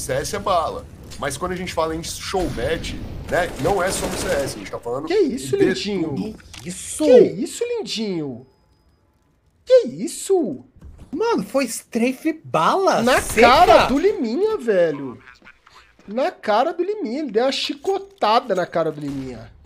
CS é bala. Mas quando a gente fala em showmatch, né? Não é só no CS, a gente tá falando... Que isso, lindinho? Tudo. Isso? Que isso, lindinho? Que isso? Mano, foi strafe bala. Na seca. Cara do Liminha, velho. Na cara do Liminha. Ele deu uma chicotada na cara do Liminha.